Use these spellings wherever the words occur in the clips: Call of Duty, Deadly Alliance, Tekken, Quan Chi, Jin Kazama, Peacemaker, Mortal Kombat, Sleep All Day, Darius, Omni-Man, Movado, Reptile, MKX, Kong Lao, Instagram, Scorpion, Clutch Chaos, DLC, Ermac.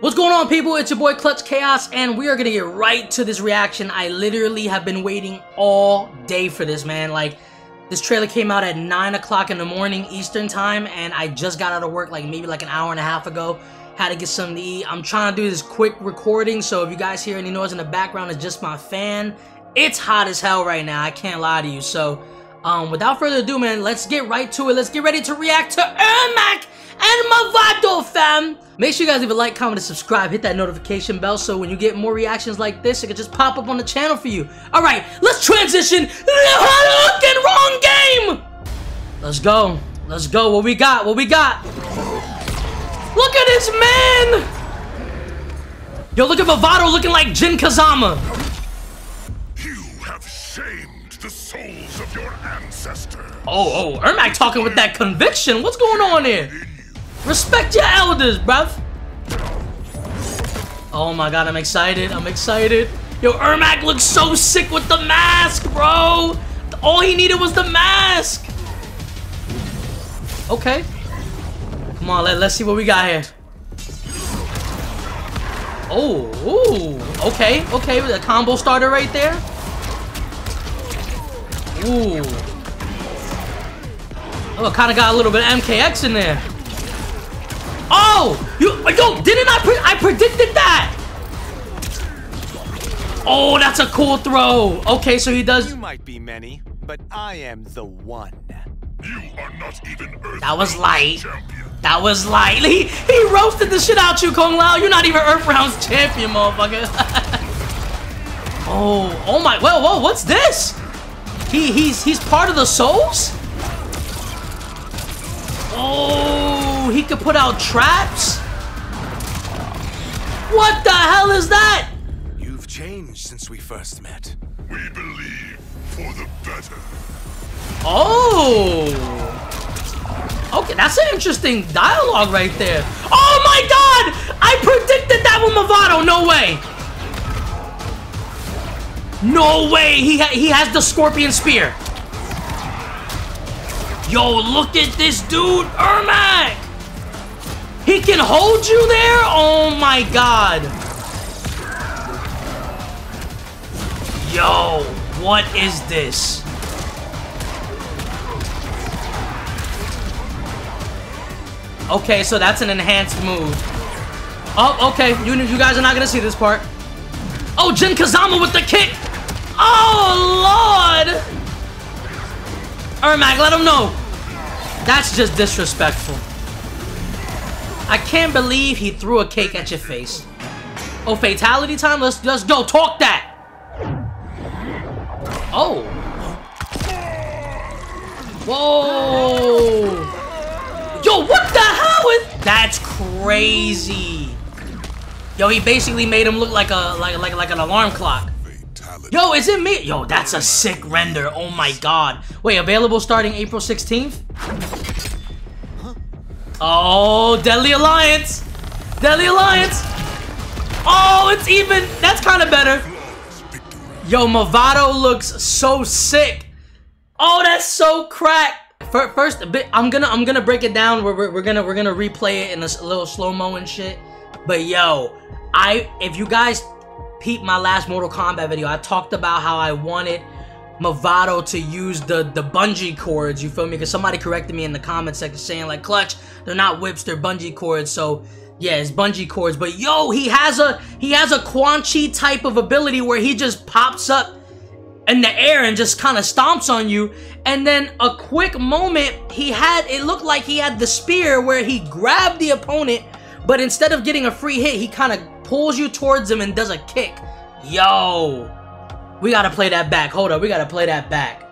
What's going on, people? It's your boy Clutch Chaos, and we are gonna get right to this reaction. I literally have been waiting all day for this, man. Like, this trailer came out at 9 o'clock in the morning Eastern time, and I just got out of work like maybe like an hour and a half ago. Had to get something to eat. I'm trying to do this quick recording, so if you guys hear any noise in the background, it's just my fan. It's hot as hell right now, I can't lie to you. So, without further ado, man, let's get right to it. Let's get ready to react to Ermac and Movado, fam! Make sure you guys leave a like, comment, and subscribe. Hit that notification bell so when you get more reactions like this, it can just pop up on the channel for you. Alright, let's transition to the wrong game! Let's go. Let's go. What we got? What we got? Look at this man! Yo, look at Movado looking like Jin Kazama. You have shamed the souls of your ancestors. Oh, Ermac talking with that conviction. What's going on here? Respect your elders, bruv. Oh my god, I'm excited. I'm excited. Yo, Ermac looks so sick with the mask, bro. All he needed was the mask. Okay. Come on, let's see what we got here. Oh, ooh. Okay, okay. The combo starter right there. Ooh. Oh, kind of got a little bit of MKX in there. Oh! Yo, didn't I predicted that! Oh, that's a cool throw! Okay, so he does... You might be many, but I am the one. You are not even Earth. That was light. Champion. That was light. He roasted the shit out you, Kong Lao. You're not even Earth Rounds champion, motherfucker. oh my... Whoa, what's this? He's part of the Souls? Oh... He could put out traps? What the hell is that? You've changed since we first met. We believe for the better. Oh! Okay, that's an interesting dialogue right there. Oh my god! I predicted that with Movado! No way! No way! He has the Scorpion Spear. Yo, look at this dude, Ermac! He can hold you there? Oh my god. Yo, what is this? Okay, so that's an enhanced move. Oh, okay. You guys are not gonna see this part. Oh, Jin Kazama with the kick! Oh, Lord! Ermac, let him know. That's just disrespectful. I can't believe he threw a cake at your face. Oh, fatality time? Let's go. Talk that. Oh. Whoa. Yo, what the hell is... That's crazy. Yo, he basically made him look like a like an alarm clock. Yo, is it me? Yo, that's a sick render. Oh my god. Wait, available starting April 16th? Oh, Deadly Alliance! Deadly Alliance! Oh, it's even... That's kind of better. Yo, Movado looks so sick. Oh, that's so crack. First, I'm gonna break it down. We're gonna replay it in a little slow-mo and shit. But yo, if you guys peeped my last Mortal Kombat video, I talked about how I wanted Movado to use the bungee cords, you feel me? Because somebody corrected me in the comment section saying, like, Clutch, they're not whips, they're bungee cords. So yeah, it's bungee cords. But yo, he has a Quan Chi type of ability where he just pops up in the air and just kind of stomps on you, and then a quick moment it looked like he had the spear where he grabbed the opponent, but instead of getting a free hit, he kind of pulls you towards him and does a kick. Yo, we gotta play that back. Hold up, we gotta play that back.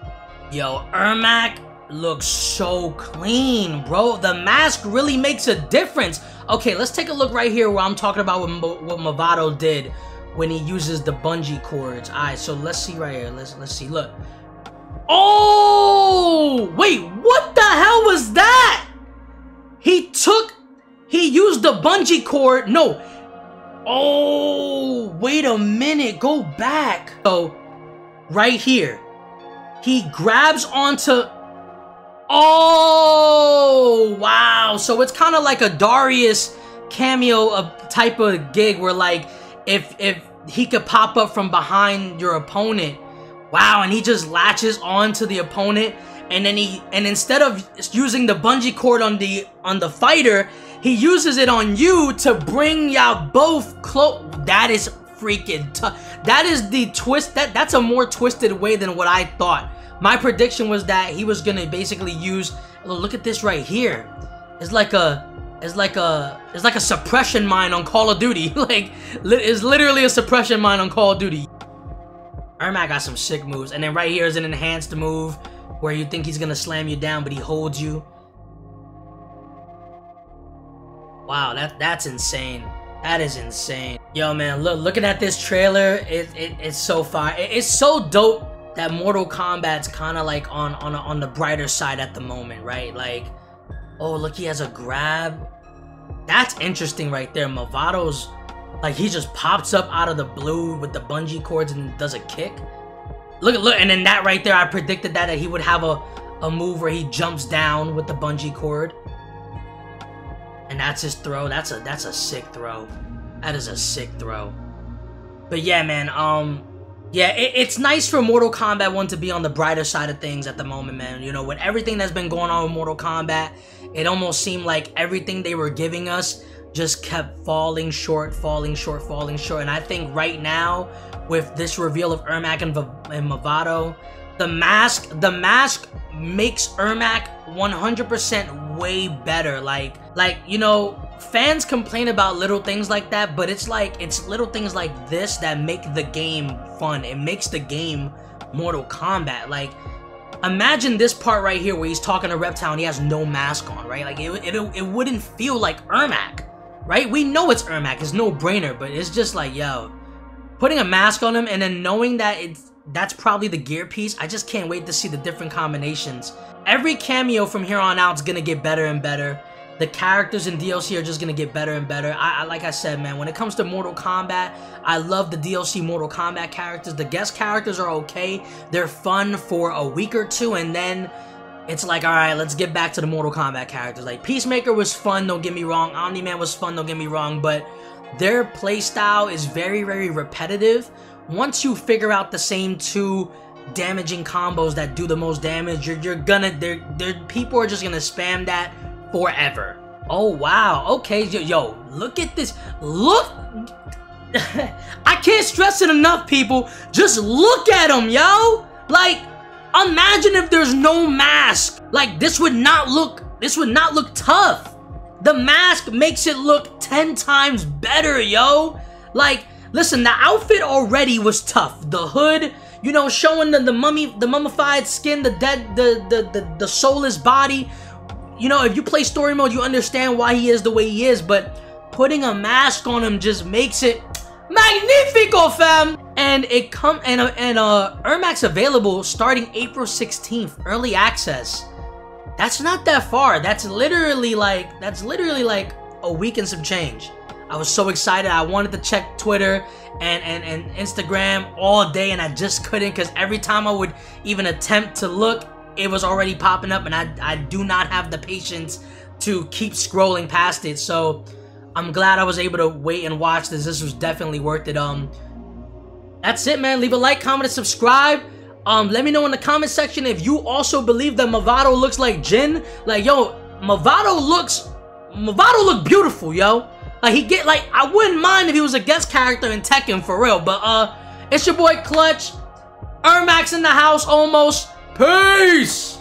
Yo, Ermac looks so clean, bro. The mask really makes a difference. Okay, let's take a look right here where I'm talking about what Movado did when he uses the bungee cords. All right, so let's see right here. Let's see. Look. Oh, wait, what the hell was that? He used the bungee cord. No. Oh, wait a minute. Go back. So, right here, he grabs onto... Oh, wow. So, it's kind of like a Darius cameo type of gig where like if he could pop up from behind your opponent, wow, and he just latches on to the opponent, and then instead of using the bungee cord on the fighter, he uses it on you to bring y'all both close. That is freaking tough. That is the twist. That's a more twisted way than what I thought. My prediction was that he was gonna basically use, look at this right here. It's like a suppression mine on Call of Duty. Like, it's literally a suppression mine on Call of Duty. Ermac got some sick moves, and then right here is an enhanced move where you think he's gonna slam you down, but he holds you. Wow, that's insane. That is insane. Yo, man, looking at this trailer, it's so fire. It's so dope that Mortal Kombat's kind of like on the brighter side at the moment, right? Like, oh, look, he has a grab. That's interesting right there. Movado's, like, he just pops up out of the blue with the bungee cords and does a kick. Look, and then that right there, I predicted that he would have a move where he jumps down with the bungee cord. And that's his throw. That's a sick throw. That is a sick throw. But yeah, man, yeah, it's nice for Mortal Kombat 1 to be on the brighter side of things at the moment, man. You know, with everything that's been going on with Mortal Kombat, it almost seemed like everything they were giving us just kept falling short. And I think right now, with this reveal of Ermac and Movado, the mask makes Ermac 100% way better. Like, you know, fans complain about little things like that, but it's like, it's little things like this that make the game fun. It makes the game Mortal Kombat. Like, imagine this part right here where he's talking to Reptile and he has no mask on, right? Like, it wouldn't feel like Ermac, right? We know it's Ermac, it's no brainer, but it's just like, yo, putting a mask on him and then knowing that that's probably the gear piece. I just can't wait to see the different combinations. Every cameo from here on out is gonna get better and better. The characters in DLC are just gonna get better and better. Like I said, man, when it comes to Mortal Kombat, I love the DLC Mortal Kombat characters. The guest characters are okay. They're fun for a week or two, and then it's like, all right, let's get back to the Mortal Kombat characters. Like, Peacemaker was fun, don't get me wrong. Omni-Man was fun, don't get me wrong, but their playstyle is very, very repetitive. Once you figure out the same two damaging combos that do the most damage, people are just gonna spam that forever. Oh, wow. Okay, yo, look at this. Look. I can't stress it enough, people. Just look at him, yo. Like, imagine if there's no mask. Like, this would not look tough. The mask makes it look 10 times better, yo. Like, listen, the outfit already was tough. The hood, you know, showing the mummified skin, the soulless body. You know, if you play story mode, you understand why he is the way he is, but putting a mask on him just makes it magnifico, fam. And Ermac's available starting April 16th, early access. That's not that far. That's literally like a week and some change. I was so excited. I wanted to check Twitter and Instagram all day, and I just couldn't, because every time I would even attempt to look, it was already popping up, and I do not have the patience to keep scrolling past it. So I'm glad I was able to wait and watch this. This was definitely worth it. That's it, man. Leave a like, comment, and subscribe. Let me know in the comment section if you also believe that Movado looks like Jin. Like, yo, Movado looked beautiful, yo. I wouldn't mind if he was a guest character in Tekken, for real. But it's your boy Clutch. Ermac's in the house almost. Peace!